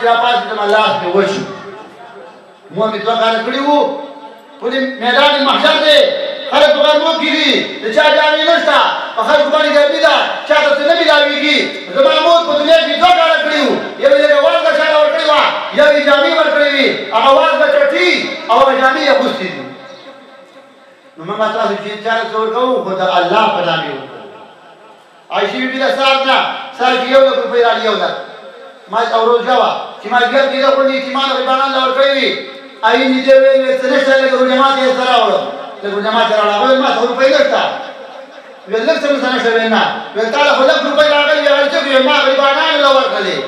شراباس دم الله في وجهه مومي توقع نكريو ودي ميدان المحشر دي خلق بغير موكي دي لشاة جاني نشتا فخلق بغير قلبي دا شاة السنبي داويكي زمان موت قدوليك بيتوقع نكريو يبي لك وارد شاة ورقريوه يبي جامي ورقريوه اغواز بشرتي او جامي يبوستي دي نمام اتراسو شين شاة سوركو خدا الله بنامي وكو عايشي بلا سارنا سارك يولك الفيران يولك ما يتعورون جوا كما يجب كده قلني اتمانا غبانا الله ورقريوه أي نجيبين يتنشت لك الجماعة يسرعون لك الجماعة يسرعون وما تقول بيدرتا ولك سنتنشت بيننا وقال لك ربي العقل يا رجل ما غيبانا إلا ورقلي